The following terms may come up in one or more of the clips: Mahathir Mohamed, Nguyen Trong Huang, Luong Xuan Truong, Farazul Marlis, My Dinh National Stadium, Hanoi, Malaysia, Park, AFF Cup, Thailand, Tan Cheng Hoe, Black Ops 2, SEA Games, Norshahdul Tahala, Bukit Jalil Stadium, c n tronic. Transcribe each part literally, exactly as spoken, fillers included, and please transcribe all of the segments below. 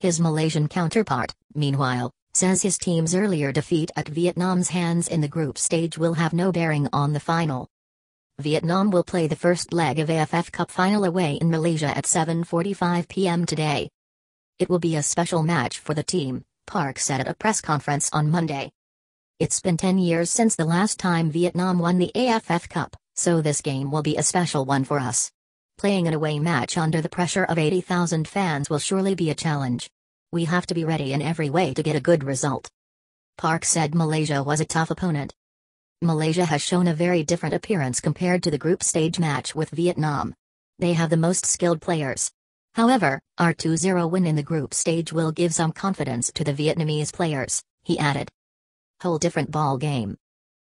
His Malaysian counterpart, meanwhile, says his team's earlier defeat at Vietnam's hands in the group stage will have no bearing on the final. Vietnam will play the first leg of A F F Cup final away in Malaysia at seven forty-five p m today. It will be a special match for the team, Park said at a press conference on Monday. It's been ten years since the last time Vietnam won the A F F Cup, so this game will be a special one for us. Playing an away match under the pressure of eighty thousand fans will surely be a challenge. We have to be ready in every way to get a good result. Park said Malaysia was a tough opponent. Malaysia has shown a very different appearance compared to the group stage match with Vietnam. They have the most skilled players. However, our two zero win in the group stage will give some confidence to the Vietnamese players, he added. Whole different ball game.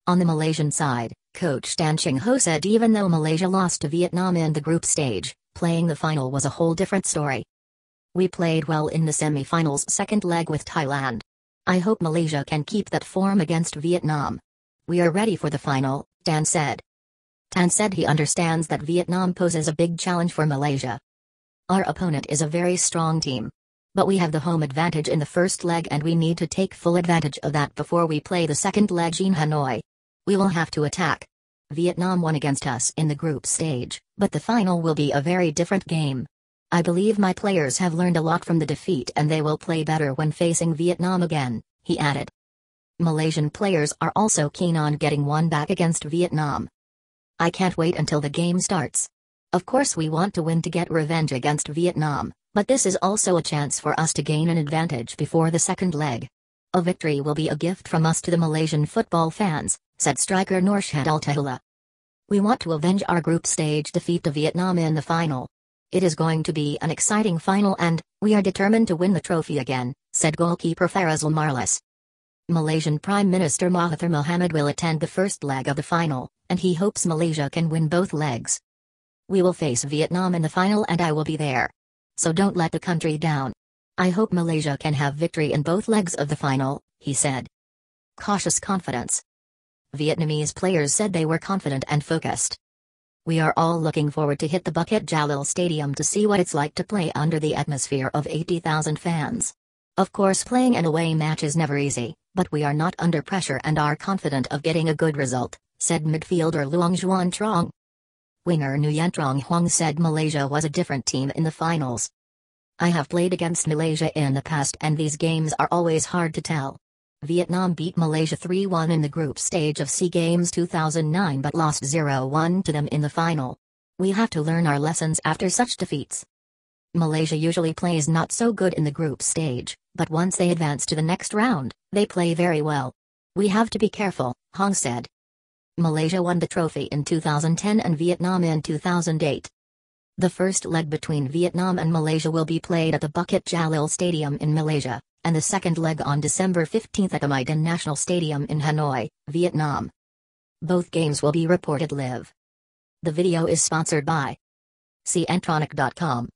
On the Malaysian side, coach Tan Cheng Hoe said even though Malaysia lost to Vietnam in the group stage, playing the final was a whole different story. We played well in the semi-finals second leg with Thailand. I hope Malaysia can keep that form against Vietnam. We are ready for the final, Tan said. Tan said he understands that Vietnam poses a big challenge for Malaysia. Our opponent is a very strong team. But we have the home advantage in the first leg and we need to take full advantage of that before we play the second leg in Hanoi. We will have to attack. Vietnam won against us in the group stage, but the final will be a very different game. I believe my players have learned a lot from the defeat and they will play better when facing Vietnam again, he added. Malaysian players are also keen on getting one back against Vietnam. I can't wait until the game starts. Of course we want to win to get revenge against Vietnam, but this is also a chance for us to gain an advantage before the second leg. A victory will be a gift from us to the Malaysian football fans, said striker Norshahdul Tahala. We want to avenge our group stage defeat to Vietnam in the final. It is going to be an exciting final and, we are determined to win the trophy again, said goalkeeper Farazul Marlis. Malaysian Prime Minister Mahathir Mohamed will attend the first leg of the final, and he hopes Malaysia can win both legs. We will face Vietnam in the final and I will be there. So don't let the country down. I hope Malaysia can have victory in both legs of the final, he said. Cautious confidence. Vietnamese players said they were confident and focused. We are all looking forward to hit the Bukit Jalil Stadium to see what it's like to play under the atmosphere of eighty thousand fans. Of course playing an away match is never easy, but we are not under pressure and are confident of getting a good result, said midfielder Luong Xuan Truong. Winger Nguyen Trong Huang said Malaysia was a different team in the finals. I have played against Malaysia in the past and these games are always hard to tell. Vietnam beat Malaysia three one in the group stage of SEA Games two thousand nine but lost zero one to them in the final. We have to learn our lessons after such defeats. Malaysia usually plays not so good in the group stage, but once they advance to the next round, they play very well. We have to be careful, Huang said. Malaysia won the trophy in two thousand ten and Vietnam in two thousand eight. The first leg between Vietnam and Malaysia will be played at the Bukit Jalil Stadium in Malaysia, and the second leg on December fifteenth at the My Dinh National Stadium in Hanoi, Vietnam. Both games will be reported live. The video is sponsored by c n tronic dot com.